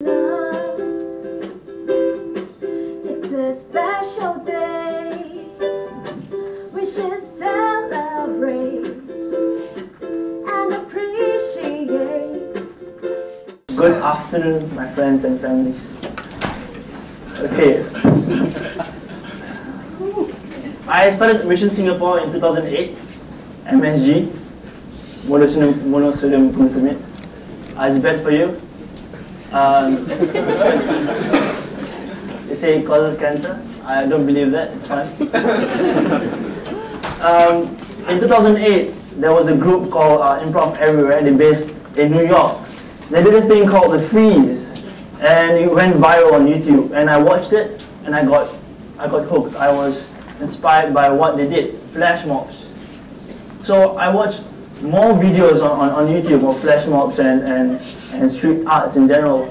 Love, it's a special day. We should celebrate and appreciate. Good afternoon, my friends and families. Okay. I started Mission Singapore in 2008, MSG. Monosodium glutamate. It's bad for you. They say it causes cancer. I don't believe that. It's fine. In 2008, there was a group called Improv Everywhere. They're based in New York. They did this thing called The Freeze, and it went viral on YouTube. And I watched it, and I got hooked. I was inspired by what they did, flash mobs. So I watched more videos on YouTube of flash mobs and street arts in general.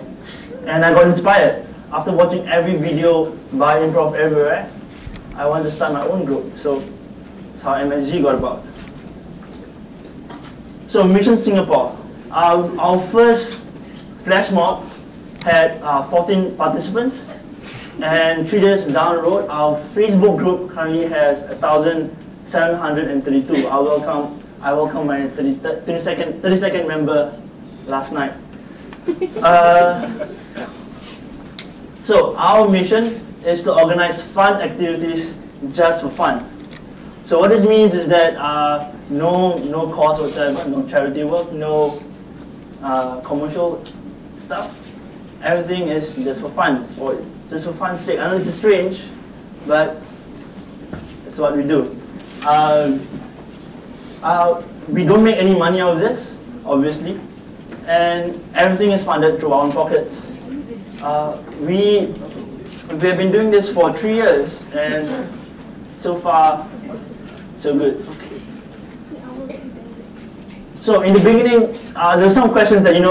And I got inspired. After watching every video by Improv Everywhere, I wanted to start my own group. So that's how MSG got about. So Mission Singapore. Our first flash mob had 14 participants. And 3 days down the road, our Facebook group currently has 1,732. I welcome my 32nd member last night. So our mission is to organize fun activities just for fun. So what this means is that no cost whatsoever, no charity work, no commercial stuff. Everything is just for fun, or just for fun's sake. I know it's strange, but that's what we do. We don't make any money out of this, obviously, and everything is funded through our own pockets. We have been doing this for 3 years, and so far, so good. So in the beginning, there's some questions that you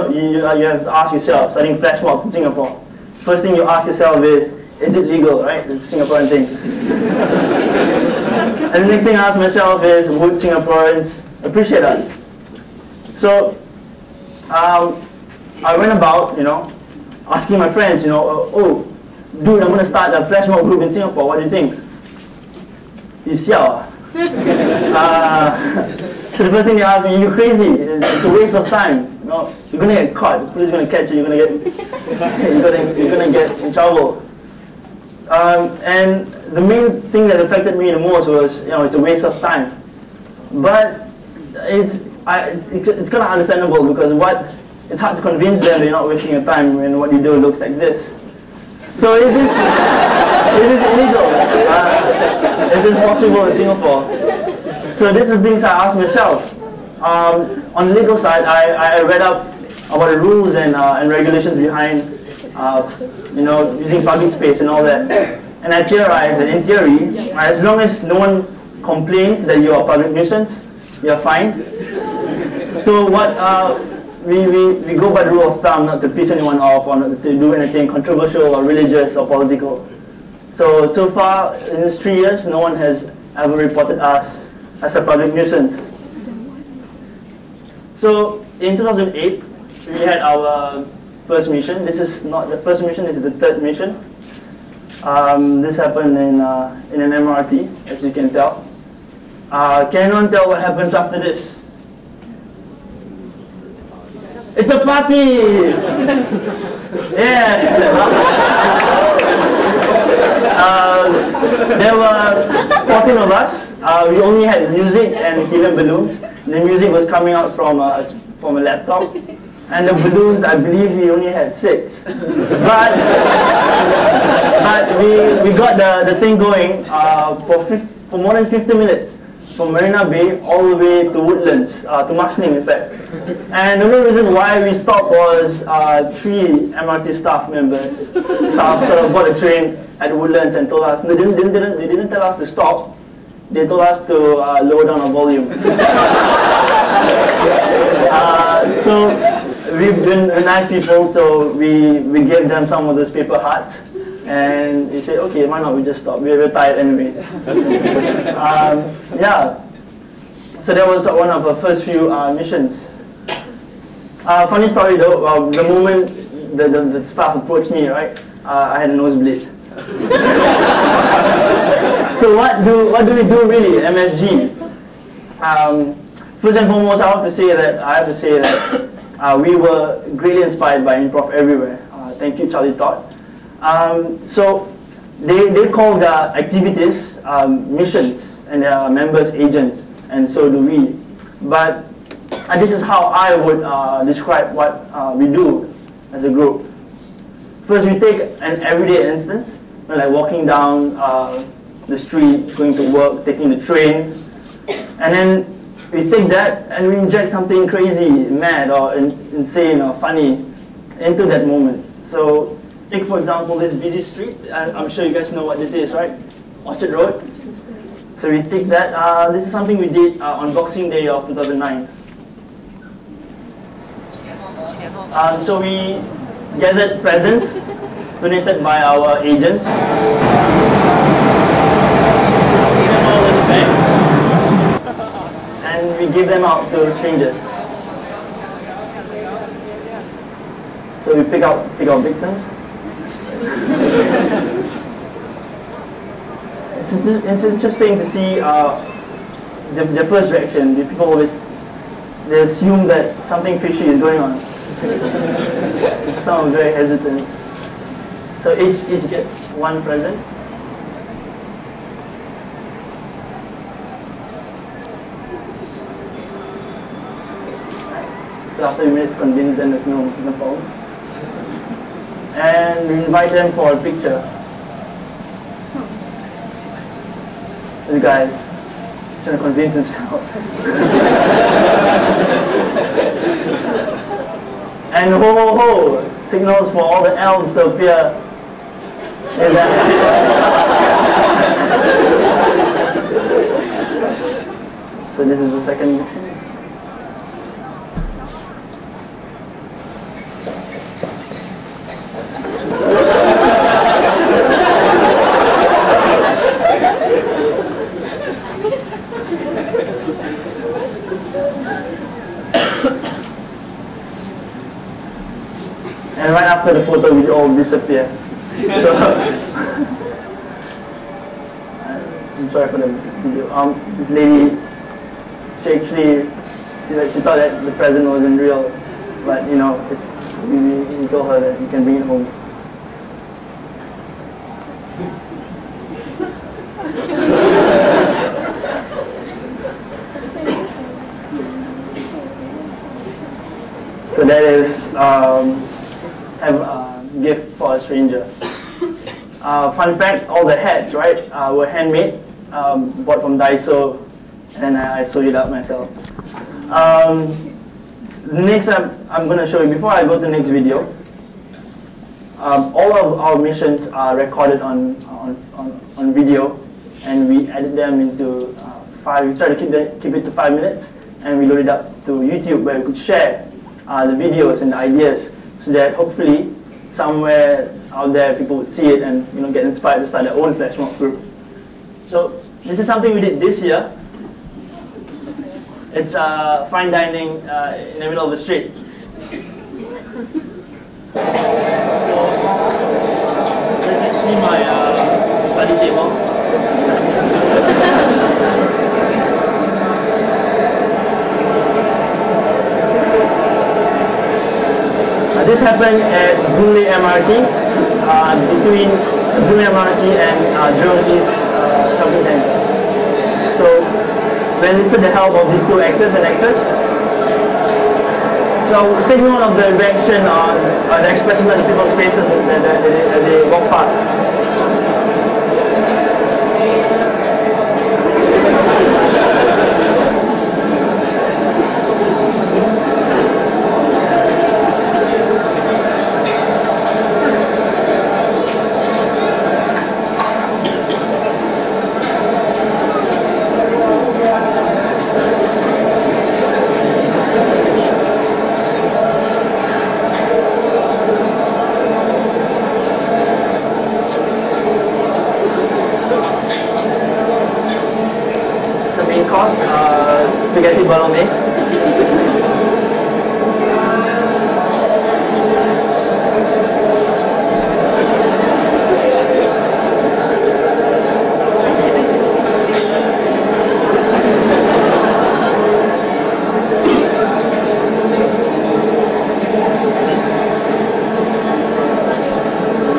have to ask yourself. Starting flash mob in Singapore, first thing you ask yourself is it legal, right? It's a Singaporean thing. And the next thing I ask myself is, would Singaporeans appreciate us? So I went about, asking my friends, oh, dude, I'm going to start a flash mob group in Singapore. What do you think? You siao. So the first thing they asked me, you're crazy. It's a waste of time. You're going to get caught. The police is going to catch you. You're going to get in trouble. And the main thing that affected me the most was, it's a waste of time. But it's kind of understandable because it's hard to convince them they're not wasting your time when what you do looks like this. So is this illegal? Is this possible in Singapore? So these are things I asked myself. On the legal side, I read up about the rules and regulations behind using public space and all that. And I theorized that in theory, as long as no one complains that you are a public nuisance, you're fine. So what we go by the rule of thumb, not to piss anyone off or not to do anything controversial or religious or political. So far in these 3 years, no one has ever reported us as a public nuisance. So in 2008, we had our first mission. This is not the first mission, this is the third mission. This happened in an MRT, as you can tell. Can anyone tell what happens after this? It's a party! Yeah! There were 14 of us. We only had music and helium balloons. The music was coming out from a laptop. And the balloons, I believe we only had 6. But we got the thing going for more than 50 minutes, from Marina Bay all the way to Woodlands, to Marsiling in fact. And the only reason why we stopped was 3 MRT staff sort of bought a train at Woodlands and told us, they didn't tell us to stop, they told us to lower down our volume. So we've been nice people, so we gave them some of those paper hearts, and they said, okay, why not we just stop? We're tired anyway. Yeah. So that was one of our first few missions. Funny story though, the moment the staff approached me, right? I had a nosebleed. So what do we do really at MSG? First and foremost, I have to say that we were greatly inspired by Improv Everywhere. Thank you, Charlie Todd. So they call their activities missions, and their members agents, and so do we. But this is how I would describe what we do as a group. First, we take an everyday instance, like walking down the street, going to work, taking the train, and then we take that and we inject something crazy, mad, or insane, or funny into that moment. So take, for example, this busy street. I'm sure you guys know what this is, right? Orchard Road. So we take that. This is something we did on Boxing Day of 2009. So we gathered presents donated by our agents. And we give them out to strangers. So we pick out victims. It's interesting to see the first reaction. The people always they assume that something fishy is going on. Some are very hesitant. So each gets one present. So after we manage to convince them, there's no problem. And we invite them for a picture. This guy is trying to convince himself. And ho ho ho signals for all the elves to appear in that. So this is the second mission. And right after the photo, we all disappear. So, I'm sorry for the video. This lady, she thought that the present wasn't real, but you know, we told her that you can bring it home. So that is a gift for a stranger. Fun fact, all the hats, right, were handmade, bought from Daiso, and I sewed it up myself. Next, I'm going to show you, before I go to the next video, all of our missions are recorded on video, and we edit them into we try to keep it to 5 minutes, and we load it up to YouTube where we could share the videos and the ideas, so that hopefully somewhere out there people would see it and get inspired to start their own flash mob group. So this is something we did this year. It's fine dining in the middle of the street. So this is actually my study table. This happened at Boule MRT, between Boule MRT and Jurong East Shopping Centre. So we enlisted the help of these two actors and actors. So take note of the reaction on the expressions on people's faces as they walk past.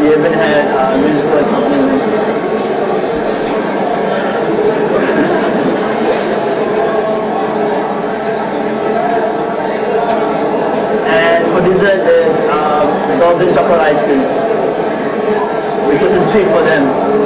we haven't had musical accompaniment. And for dessert is golden chocolate ice cream, which is a treat for them.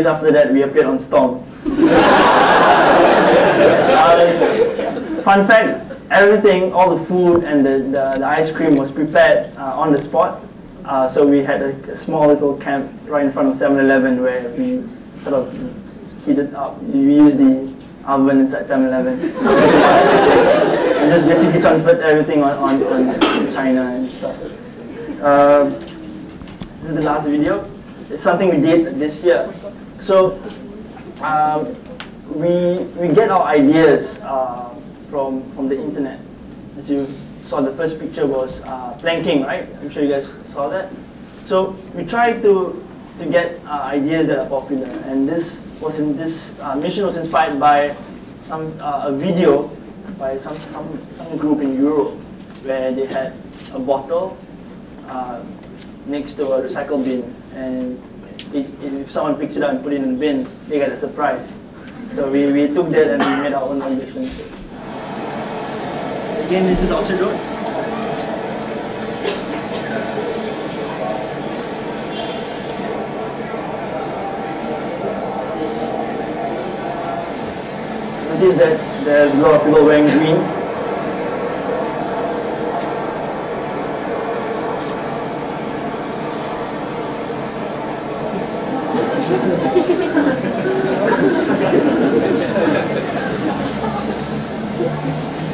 After that, we appeared on Storm. Fun fact, everything, all the food and the ice cream was prepared on the spot. So we had a small little camp right in front of 7-Eleven where we sort of heated up. We used the oven inside 7-Eleven. And just basically transferred everything on China and stuff. This is the last video. It's something we did this year. So we get our ideas from the internet. As you saw, the first picture was planking, right? I'm sure you guys saw that. So we try to get ideas that are popular, and this was in this mission was inspired by some a video by some group in Europe where they had a bottle next to a recycle bin, and if someone picks it up and put it in the bin, they get a surprise. So we took that and we made our own foundation. Again, this is Orchard Road. Notice that there's a lot of people wearing green.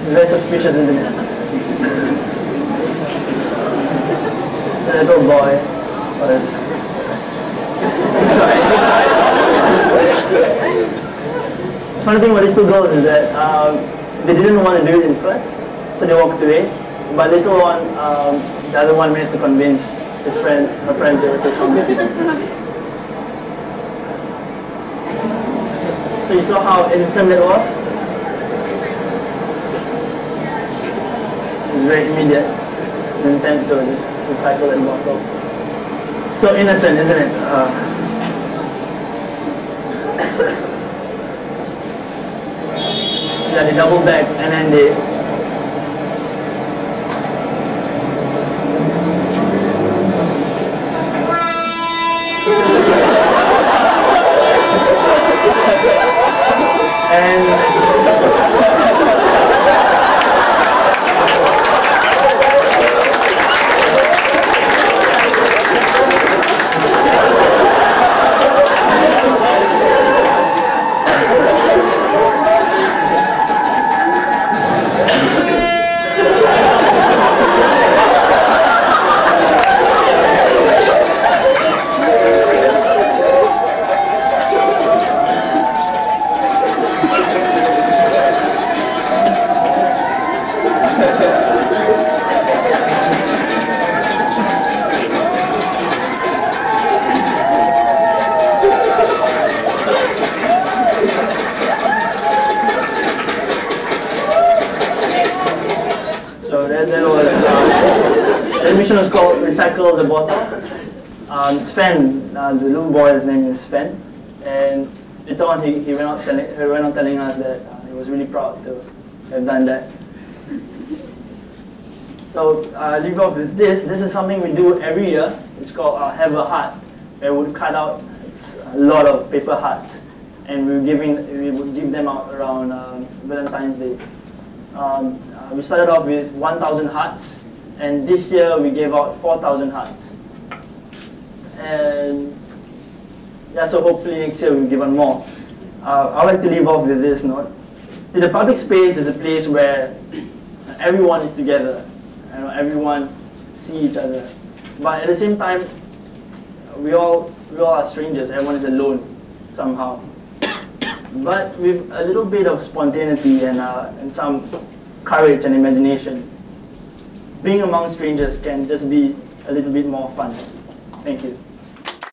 Very suspicious, isn't it? The little boy. What is? Funny thing about these two girls is that they didn't want to do it in first, so they walked away. But later on, the other one managed to convince his friend, her friend, to come. So you saw how instant that was? It's very immediate. It's intent to just recycle and bottle. So innocent, isn't it? Yeah, they double back and then they... was called Recycle the Bottle. Fenn, the little boy's name is Fenn, and later on he went on telling us that he was really proud to have done that. So leave off with this. This is something we do every year. It's called Have a Heart, where we would cut out a lot of paper hearts, and we would give them out around Valentine's Day. We started off with 1,000 hearts. And this year we gave out 4,000 hearts. And yeah, so hopefully next year we'll give out more. I'd like to leave off with this note. The public space is a place where everyone is together. You know, everyone sees each other. But at the same time, we all are strangers. Everyone is alone somehow. But with a little bit of spontaneity and some courage and imagination, being among strangers can just be a little bit more fun. Thank you.